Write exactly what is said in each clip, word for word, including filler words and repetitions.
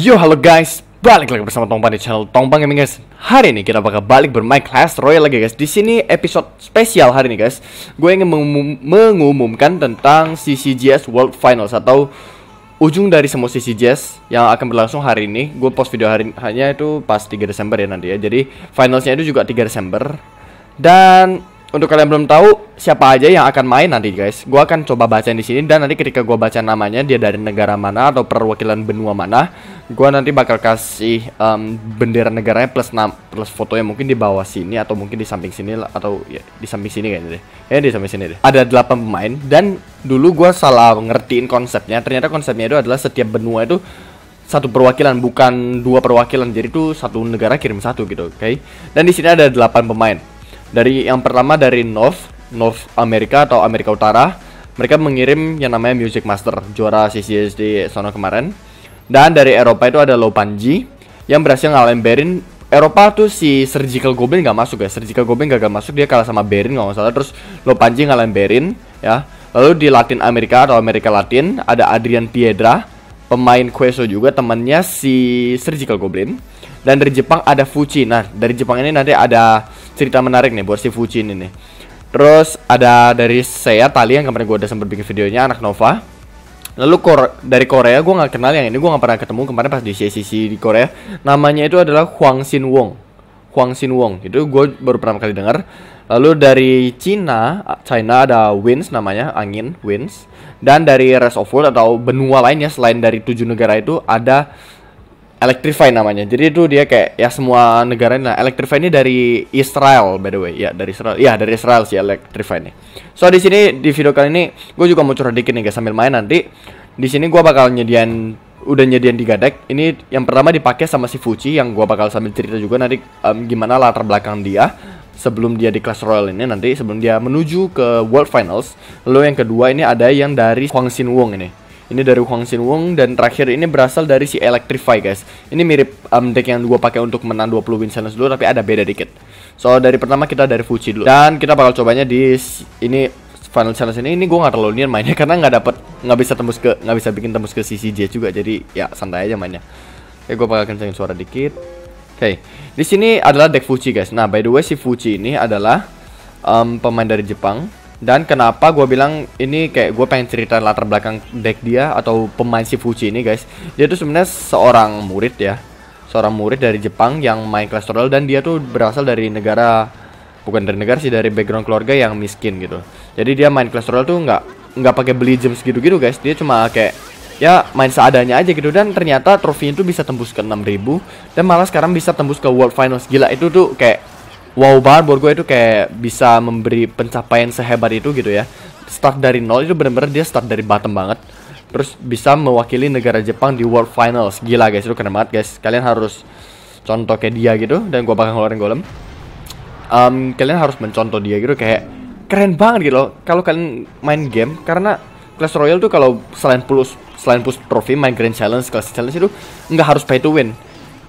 Yo, halo guys, balik lagi bersama Tongpang di channel Tongpang Gaming guys. Hari ini kita bakal balik bermain Clash Royale lagi guys. Di sini episode spesial hari ini guys. Gue ingin mengum mengumumkan tentang C C G S World Finals atau ujung dari semua C C G S yang akan berlangsung hari ini. Gue post video hari hanya itu pas tiga Desember ya nanti ya. Jadi finalsnya itu juga tiga Desember. Dan untuk kalian belum tahu siapa aja yang akan main nanti guys, gue akan coba bacain di sini dan nanti ketika gue baca namanya dia dari negara mana atau perwakilan benua mana, gue nanti bakal kasih um, bendera negaranya plus plus fotonya mungkin di bawah sini atau mungkin di samping sini atau ya, di samping sini kayaknya deh. Ya di samping sini deh. Ada delapan pemain dan dulu gue salah ngertiin konsepnya. Ternyata konsepnya itu adalah setiap benua itu satu perwakilan bukan dua perwakilan. Jadi itu satu negara kirim satu gitu, oke. Okay? Dan di sini ada delapan pemain. Dari yang pertama dari North, North America atau Amerika Utara, mereka mengirim yang namanya Music Master, juara C C S di sono kemarin. Dan dari Eropa itu ada Lo Panji yang berhasil ngalahin Berin. Eropa tuh si Surgical Goblin gak masuk ya. Surgical Goblin gagal masuk, dia kalah sama Berin kalau gak salah. Terus Lo Panji ngalahin Berin ya. Lalu di Latin Amerika atau Amerika Latin ada Adrian Piedra, pemain Queso juga temannya si Surgical Goblin. Dan dari Jepang ada Fuchi. Nah dari Jepang ini nanti ada cerita menarik nih buat si Fuchi ini nih. Terus ada dari saya Tali yang kemarin gue udah sempat bikin videonya, anak Nova. Lalu Kore dari Korea gue nggak kenal yang ini, gue nggak pernah ketemu kemarin pas di C C C di Korea. Namanya itu adalah Huang Xin Wong. Huang Xin Wong itu gue baru pertama kali dengar. Lalu dari Cina, China ada wins namanya, angin wins. Dan dari rest of world atau benua lainnya selain dari tujuh negara itu ada Electrify namanya. Jadi itu dia kayak ya semua negara ini lah. Electrify ini dari Israel by the way. Ya dari Israel. Ya dari Israel sih Electrify ini. So di sini di video kali ini gue juga mau curhat dikit nih guys sambil main nanti. Di sini gue bakal nyediain udah nyediain tiga deck. Ini yang pertama dipakai sama si Fuchi yang gue bakal sambil cerita juga nanti um, gimana latar belakang dia sebelum dia di Clash Royale ini nanti sebelum dia menuju ke World Finals. Lalu yang kedua ini ada yang dari Huang Xin Wong ini. Ini dari Huang Xin Wong dan terakhir ini berasal dari si Electrify guys. Ini mirip um, deck yang gue pakai untuk menang dua puluh win challenge dulu tapi ada beda dikit. So dari pertama kita dari Fuchi dulu dan kita bakal cobanya di ini final challenge ini. Ini gue nggak terlalu niat mainnya karena nggak dapet nggak bisa tembus ke nggak bisa bikin tembus ke C C J juga. Jadi ya santai aja mainnya. Oke gue bakal kencengin suara dikit. Oke di sini adalah deck Fuchi guys. Nah by the way si Fuchi ini adalah um, pemain dari Jepang. Dan kenapa gue bilang ini kayak gue pengen cerita latar belakang deck dia atau pemain si Fuchi ini guys. Dia tuh sebenarnya seorang murid ya, seorang murid dari Jepang yang main Clash Royale dan dia tuh berasal dari negara, bukan dari negara sih, dari background keluarga yang miskin gitu. Jadi dia main Clash Royale tuh nggak nggak pakai beli gems gitu-gitu guys. Dia cuma kayak ya main seadanya aja gitu dan ternyata trofinya tuh bisa tembus ke enam ribu dan malah sekarang bisa tembus ke World Finals. Gila itu tuh kayak wow banget buat gue, itu kayak bisa memberi pencapaian sehebat itu gitu ya. Start dari nol itu bener-bener dia start dari bottom banget. Terus bisa mewakili negara Jepang di World Finals. Gila guys, itu keren banget guys. Kalian harus contoh kayak dia gitu. Dan gue bakal ngeluarin golem. um, Kalian harus mencontoh dia gitu. Kayak keren banget gitu loh kalau kalian main game. Karena Clash Royale tuh kalau selain push, selain push trophy, main Grand Challenge, Clash Challenge itu nggak harus pay to win.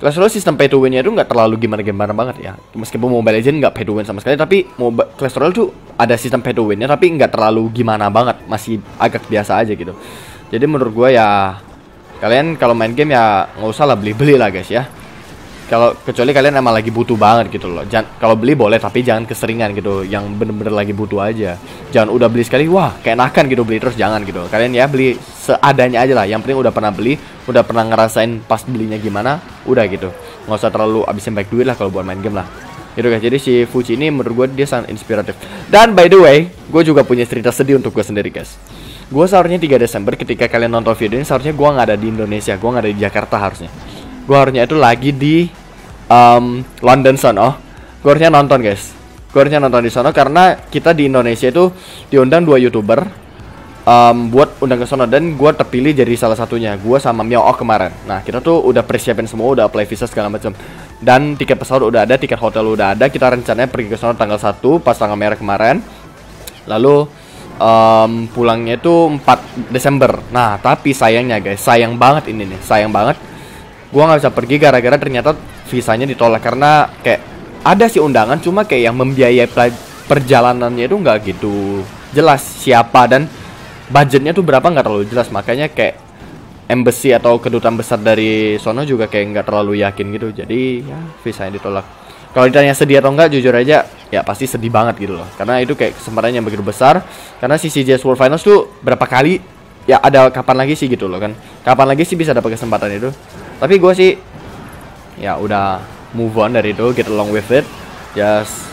Clash Royale sistem pay to win-nya itu nggak terlalu gimana-gimana banget ya. Meskipun Mobile Legends nggak pay to win sama sekali, tapi Clash Royale tuh ada sistem pay to win-nya, tapi nggak terlalu gimana banget, masih agak biasa aja gitu. Jadi menurut gue ya, kalian kalau main game ya nggak usah lah beli-beli lah guys ya. Kalau kecuali kalian emang lagi butuh banget gitu loh. Kalau beli boleh, tapi jangan keseringan gitu. Yang bener-bener lagi butuh aja. Jangan udah beli sekali, wah kayak enakan gitu beli terus, jangan gitu. Kalian ya beli seadanya aja lah. Yang penting udah pernah beli, udah pernah ngerasain pas belinya gimana, udah gitu. Nggak usah terlalu abisin baik duit lah kalau buat main game lah. Gitu guys, jadi si Fuchi ini menurut gue dia sangat inspiratif. Dan by the way, gue juga punya cerita sedih untuk gue sendiri guys. Gue seharusnya tiga Desember ketika kalian nonton video ini, seharusnya gue nggak ada di Indonesia, gue nggak ada di Jakarta harusnya. Gue harusnya itu lagi di um, London sono. Gue harusnya nonton guys, gue harusnya nonton di sono karena kita di Indonesia itu diundang dua youtuber. Um, buat undang ke sono dan gue terpilih jadi salah satunya, gue sama Miaok kemarin. Nah kita tuh udah persiapin semua, udah apply visa segala macam dan tiket pesawat udah ada, tiket hotel udah ada. Kita rencananya pergi ke sono tanggal satu pas tanggal merah kemarin, lalu um, pulangnya itu empat Desember. Nah tapi sayangnya guys, sayang banget ini nih, sayang banget gue nggak bisa pergi gara-gara ternyata visanya ditolak karena kayak ada sih undangan cuma kayak yang membiayai perjalanannya itu nggak gitu jelas siapa dan budgetnya tuh berapa nggak terlalu jelas. Makanya kayak embassy atau kedutaan besar dari sono juga kayak nggak terlalu yakin gitu. Jadi ya visanya ditolak. Kalau ditanya sedih atau enggak, jujur aja ya pasti sedih banget gitu loh. Karena itu kayak kesempatan yang begitu besar. Karena C C G S World Finals tuh berapa kali ya, ada kapan lagi sih gitu loh kan. Kapan lagi sih bisa dapat kesempatan itu. Tapi gue sih ya udah move on dari itu, get along with it. Just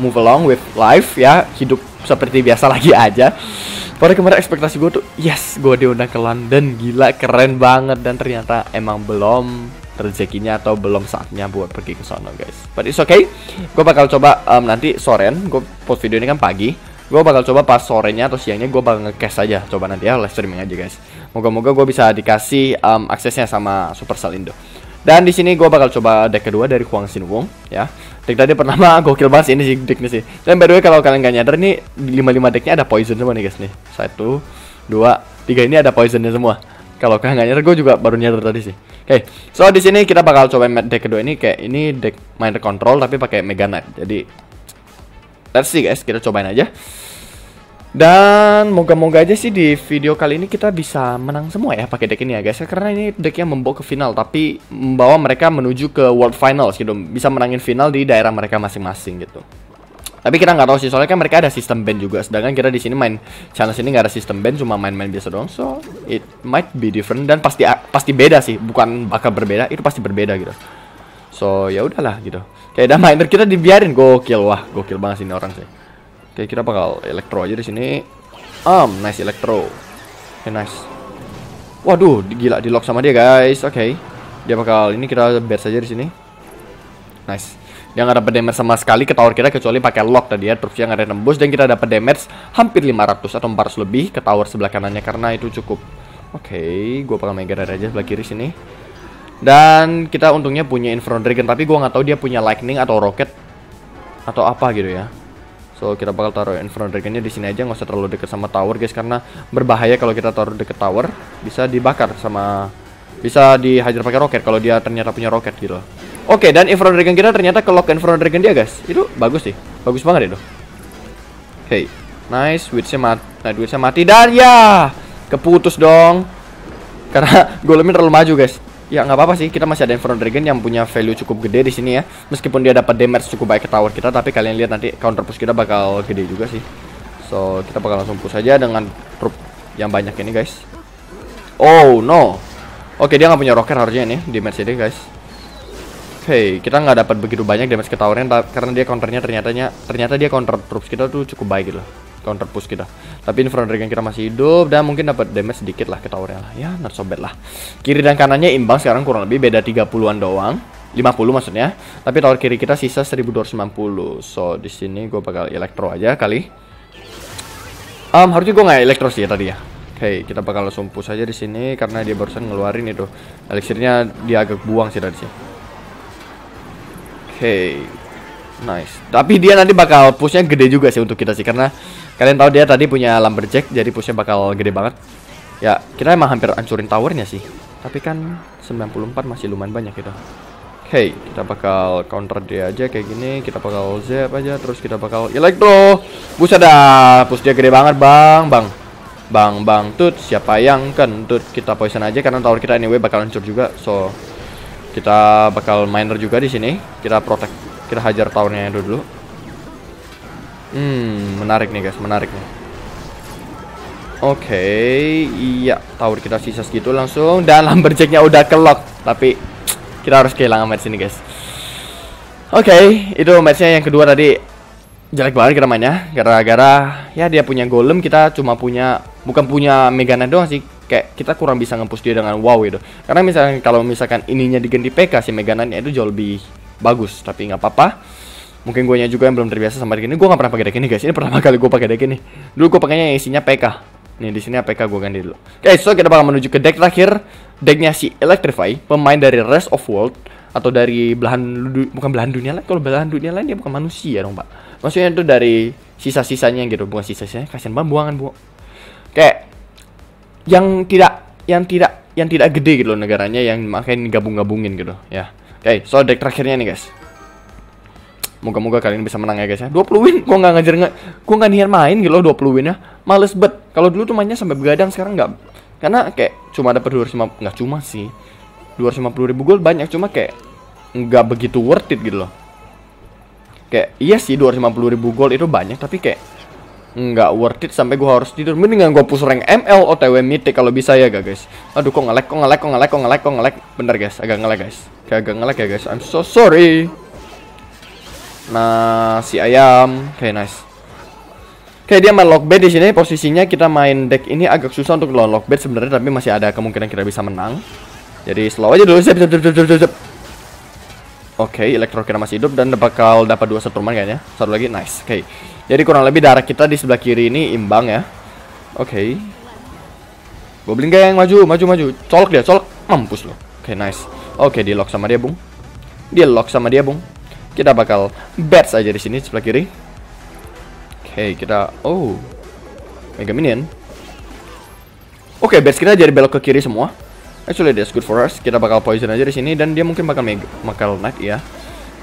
move along with life ya, hidup seperti biasa lagi aja. Pada kemarin ekspektasi gue tuh yes, gue diundang ke London, gila keren banget. Dan ternyata emang belum rezekinya atau belum saatnya buat pergi ke sono guys. But it's okay, gue bakal coba um, nanti soren, gue post video ini kan pagi, gue bakal coba pas sorenya atau siangnya gue bakal nge-cash aja, coba nanti ya live streaming aja guys. Moga-moga gue bisa dikasih um, aksesnya sama Supercell Indo. Dan di sini gue bakal coba deck kedua dari Huang Xin Wong ya. Deck tadi pertama gokil banget sih ini sih decknya sih. Dan by the way kalau kalian gak nyadar nih lima lima decknya ada poison semua nih guys nih. Satu, dua, tiga ini ada poisonnya semua. Kalau kalian gak nyadar, gue juga baru nyadar tadi sih. Oke, okay. So di sini kita bakal coba deck kedua ini, kayak ini deck minor control tapi pakai Mega Knight. Jadi let's see guys, kita cobain aja. Dan moga-moga aja sih di video kali ini kita bisa menang semua ya pakai deck ini ya guys. Karena ini deck yang membawa ke final, tapi membawa mereka menuju ke World Finals gitu. Bisa menangin final di daerah mereka masing-masing gitu. Tapi kita nggak tahu sih, soalnya kan mereka ada sistem ban juga. Sedangkan kita di sini main channel sini nggak ada sistem ban, cuma main-main biasa doang. So it might be different, dan pasti pasti beda sih. Bukan bakal berbeda, itu pasti berbeda gitu. So ya udahlah gitu. Kayak ada minor kita dibiarin, gokil, wah gokil banget sih ini orang sih. Oke, kita bakal elektro aja di sini. Um, nice elektro. Oke, okay, nice. Waduh, gila di lock sama dia guys. Oke, okay. Dia bakal ini kita bear saja di sini. Nice. Dia nggak dapat damage sama sekali ke tower kita kecuali pakai lock tadi ya. Terus yang ada nembus dan kita dapat damage hampir lima ratus atau empat ratus lebih ke tower sebelah kanannya karena itu cukup. Oke, okay, gua bakal mega aja sebelah kiri sini. Dan kita untungnya punya Inferno Dragon, tapi gua nggak tahu dia punya lightning atau rocket atau apa gitu ya. So, kita bakal taruh Inferno Dragon-nya di sini aja, nggak usah terlalu dekat sama tower guys, karena berbahaya kalau kita taruh dekat tower, bisa dibakar sama, bisa dihajar pakai roket kalau dia ternyata punya roket gitu. Oke, okay, dan Inferno Dragon kita ternyata ke lock Inferno Dragon dia guys, itu bagus sih, bagus banget itu. Oke, okay. Nice, witch-nya mati, night witch-nya mati dan ya keputus dong, karena golemnya terlalu maju guys. Ya nggak apa-apa sih, kita masih ada Inferno Dragon yang punya value cukup gede di sini ya. Meskipun dia dapat damage cukup baik ke tower kita, tapi kalian lihat nanti counter push kita bakal gede juga sih. So kita bakal langsung push aja dengan troop yang banyak ini guys. Oh no, oke okay, dia nggak punya rocker harusnya nih di match ini guys. Oke okay, kita nggak dapat begitu banyak damage ke towernya karena dia counternya ternyatanya ternyata dia counter troops kita tuh cukup baik gitu loh, counter push kita. Tapi Inferno Dragon kita masih hidup dan mungkin dapat damage sedikit lah ke towernya lah. Ya, not so bad lah. Kiri dan kanannya imbang sekarang kurang lebih beda tiga puluhan doang. lima puluh maksudnya. Tapi tower kiri kita sisa seribu dua ratus sembilan puluh. So, di sini gue bakal elektro aja kali. Um, harusnya gue nggak elektro sih ya tadi ya. Oke, okay, kita bakal langsung push aja di sini karena dia barusan ngeluarin itu. Elixirnya dia agak buang sih tadi sih. Oke. Okay. Nice. Tapi dia nanti bakal pushnya gede juga sih untuk kita sih, karena kalian tahu dia tadi punya lumberjack, jadi pushnya bakal gede banget. Ya, kita emang hampir hancurin towernya sih. Tapi kan sembilan puluh empat masih lumayan banyak kita. Oke, okay, kita bakal counter dia aja kayak gini. Kita bakal zap aja, terus kita bakal elektro. Buset dah, push dia gede banget bang, bang, bang, bang. Tut, siapa yang kentut? Kita poison aja karena tower kita anyway bakal hancur juga. So kita bakal miner juga di sini. Kita protect. Kita hajar towernya dulu. Hmm, menarik nih guys, menarik nih. Oke, okay, iya tower kita sisa segitu langsung dan lumberjacknya udah ke lock, tapi kita harus kehilangan match ini guys. Oke, okay, itu matchnya yang kedua tadi jelek banget kita mainnya, gara-gara ya dia punya golem, kita cuma punya bukan punya Mega Knight doang sih. Kayak kita kurang bisa nge-push dia dengan wow gitu. Karena misalkan kalau misalkan ininya diganti P K si Mega Knight-nya itu jauh lebih bagus, tapi nggak apa-apa. Mungkin guenya juga yang belum terbiasa sama deck ini. Gue nggak pernah pakai deck ini guys. Ini pertama kali gue pakai deck ini. Dulu gue pakainya yang isinya P K. Nih di sini P K gue ganti dulu. Oke, okay, so kita bakal menuju ke deck terakhir. Decknya si Electrify, pemain dari Rest of World atau dari belahan bukan belahan dunia lain. Kalau belahan dunia lain dia bukan manusia dong pak. Maksudnya itu dari sisa-sisanya gitu, bukan sisa-sisanya. Kasian banget buangan buang. Kayak yang tidak, yang tidak, yang tidak gede gitu loh negaranya, yang makanya gabung-gabungin gitu ya. Oke, okay, so deck terakhirnya nih guys. Moga-moga kalian bisa menang ya guys ya. dua puluh win, gua nggak ngajar nggak, gua nggak niat main gitu loh dua puluh win ya. Males bet. Kalau dulu tuh mainnya sampai begadang, sekarang nggak. Karena kayak cuma dapat dua ratus lima puluh, nggak cuma sih, dua ratus lima puluh ribu gold banyak, cuma kayak nggak begitu worth it gitu loh. Kayak iya sih dua ratus lima puluh ribu gold itu banyak, tapi kayak nggak worth it sampai gua harus tidur. Mendingan gua push rank M L O T W mythic kalau bisa ya gak guys. Aduh kok nge-lag, kok nge-lag, kok nge-lag, kok nge-lag, kok nge-lag. Bener guys, agak nge-lag guys. Kayak agak nge-lag ya guys. I'm so sorry. Nah, si ayam kayak nice. Kayak dia main lockbait di sini, posisinya kita main deck ini agak susah untuk lawan lockbait sebenarnya, tapi masih ada kemungkinan kita bisa menang. Jadi slow aja dulu. Oke, elektro kita masih hidup dan bakal dapat dua setruman kayaknya. Satu lagi nice. Oke. Okay. Jadi kurang lebih darah kita di sebelah kiri ini imbang ya. Oke. Okay. Goblin gang maju, maju, maju. Colok dia, colok. Mampus loh. Oke, okay, nice. Oke, okay, di lock sama dia, Bung. Di lock sama dia, Bung. Kita bakal bats aja di sini sebelah kiri. Oke, okay, kita oh mega minion. Oke, okay, base kita jadi belok ke kiri semua. Actually that's good for us. Kita bakal poison aja di sini dan dia mungkin bakal mega, bakal naik ya.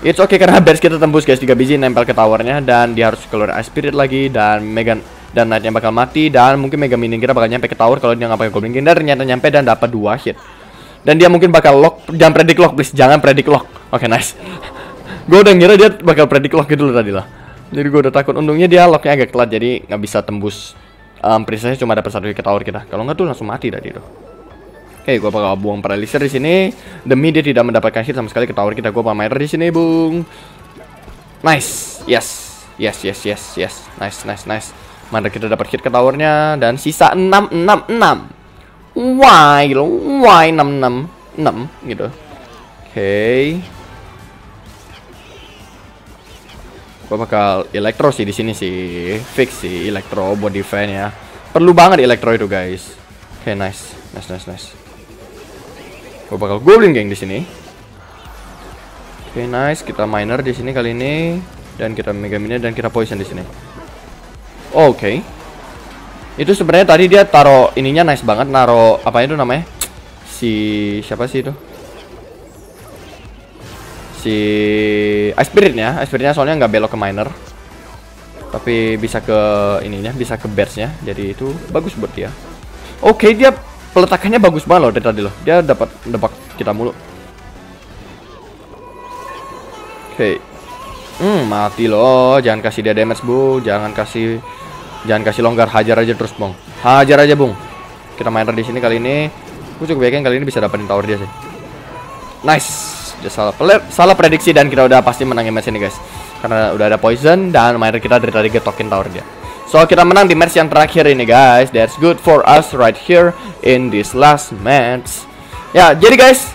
It's okay karena base kita tembus guys, tiga biji nempel ke towernya dan dia harus keluar ice spirit lagi dan mega dan naiknya bakal mati dan mungkin mega minion kita bakal nyampe ke tower kalau dia nggak pakai goblin kinder, ternyata nyampe dan dapat dua hit. Dan dia mungkin bakal lock, jangan predict lock please, jangan predict lock. Oke, okay, nice. Gue udah ngira dia bakal predict lock gitu loh tadi lah. Jadi gue udah takut, untungnya dia locknya agak telat jadi nggak bisa tembus. um, Princessnya cuma dapat satu hit tower kita. Kalau nggak tuh langsung mati tadi tuh. Oke, gue bakal buang paralizer di sini demi dia tidak mendapatkan hit sama sekali ke tower kita. Gue pamer di sini, Bung. Nice, yes, yes, yes, yes, yes, nice, nice, nice. Mana kita dapat hit ke towernya dan sisa enam, enam, enam. Why, lo, why enam, enam, enam gitu. Oke. Gue bakal elektro sih di sini sih, fix sih elektro buat defense ya. Perlu banget elektro itu guys. Oke, okay, nice, nice, nice, nice. Gue bakal goblin geng di sini. Oke, okay, nice. Kita miner di sini kali ini dan kita mega minion dan kita poison di sini. Oh, oke. Okay. Itu sebenarnya tadi dia taruh ininya nice banget, naruh apa itu namanya? Si siapa sih itu? Si ice spiritnya, ice spiritnya soalnya nggak belok ke miner, tapi bisa ke ininya, bisa ke bearsnya, jadi itu bagus buat dia. Oke, okay, dia peletakannya bagus banget loh dari tadi loh, dia dapat nebak kita mulu. Oke, okay. hmm mati loh, jangan kasih dia damage Bung, jangan kasih, jangan kasih longgar, hajar aja terus Bung, hajar aja Bung. Kita miner di sini kali ini, gue cukup yakin kali ini bisa dapetin tower dia sih. Nice. Dia salah, salah prediksi dan kita udah pasti menang match ini guys. Karena udah ada poison dan miner kita dari tadi getokin tower dia. So kita menang di match yang terakhir ini guys. That's good for us right here in this last match. Ya, jadi guys,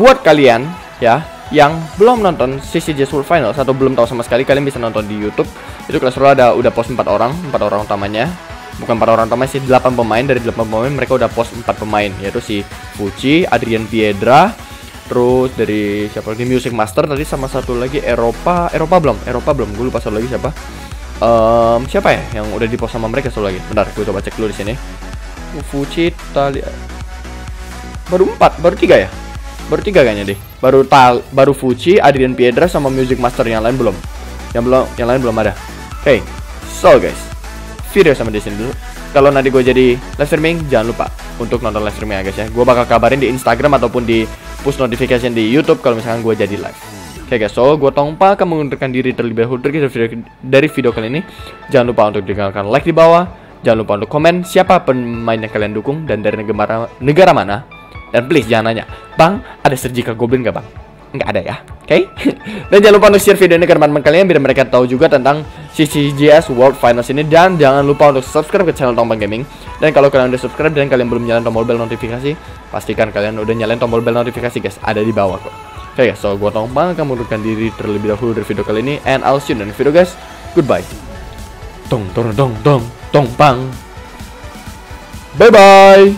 buat kalian ya yang belum nonton C C G S World Finals atau belum tahu sama sekali, kalian bisa nonton di YouTube. Itu Clash Royale ada udah post empat orang, empat orang utamanya. Bukan empat orang utamanya sih, delapan pemain, dari delapan pemain mereka udah post empat pemain, yaitu si Fuchi, Adrian Piedra, terus dari siapa lagi, Music Master tadi, sama satu lagi Eropa, Eropa belum, Eropa belum, gue lupa satu lagi siapa. Um, siapa ya yang udah dipost sama mereka satu lagi? Bentar, gue coba cek dulu di sini. Fuji, Tali, baru empat, baru tiga ya, baru tiga kayaknya deh. Baru Tal, baru Fuji, Adrian Piedra sama Music Master, yang lain belum, yang belum, yang lain belum ada. Oke, okay. So guys, video sama di sini dulu. Kalau nanti gue jadi live streaming, jangan lupa untuk nonton live streaming ya guys ya. Gue bakal kabarin di Instagram ataupun di push notification di YouTube kalau misalkan gue jadi live. Oke okay guys, so gue Tongpang akan mengundurkan diri terlebih dahulu dari video kali ini. Jangan lupa untuk tinggalkan like di bawah, jangan lupa untuk komen siapa pemain yang kalian dukung dan dari negara, negara mana. Dan please jangan nanya, Bang ada Surgical Goblin gak Bang? Nggak ada ya, oke? Okay? Dan jangan lupa untuk share video ini ke teman-teman kalian biar mereka tahu juga tentang C C G S World Finals ini. Dan jangan lupa untuk subscribe ke channel Tongpang Gaming. Dan kalau kalian udah subscribe dan kalian belum nyalain tombol bell notifikasi, pastikan kalian udah nyalain tombol bell notifikasi guys, ada di bawah kok. Oke okay guys, so gue Tongpang akan mundurkan diri terlebih dahulu dari video kali ini. And I'll see you in the video guys, goodbye. Tong tong tong tong Tongpang. Bye bye.